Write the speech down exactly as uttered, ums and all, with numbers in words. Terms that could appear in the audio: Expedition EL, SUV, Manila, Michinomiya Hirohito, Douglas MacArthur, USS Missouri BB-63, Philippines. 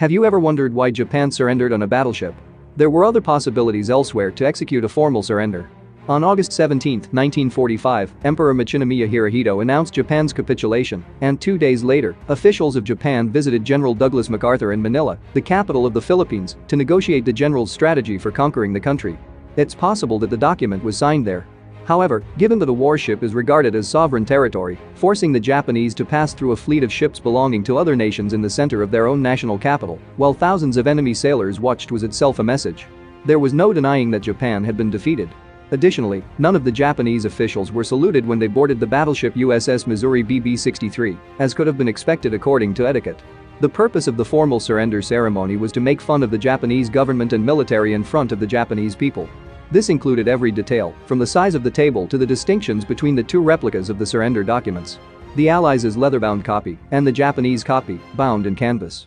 Have you ever wondered why Japan surrendered on a battleship? There were other possibilities elsewhere to execute a formal surrender. On August seventeenth, nineteen forty-five, Emperor Michinomiya Hirohito announced Japan's capitulation, and two days later, officials of Japan visited General Douglas MacArthur in Manila, the capital of the Philippines, to negotiate the general's strategy for conquering the country. It's possible that the document was signed there. However, given that a warship is regarded as sovereign territory, forcing the Japanese to pass through a fleet of ships belonging to other nations in the center of their own national capital, while thousands of enemy sailors watched, was itself a message. There was no denying that Japan had been defeated. Additionally, none of the Japanese officials were saluted when they boarded the battleship U S S Missouri B B sixty-three, as could have been expected according to etiquette. The purpose of the formal surrender ceremony was to make fun of the Japanese government and military in front of the Japanese people. This included every detail, from the size of the table to the distinctions between the two replicas of the surrender documents. The Allies' leather-bound copy and the Japanese copy, bound in canvas.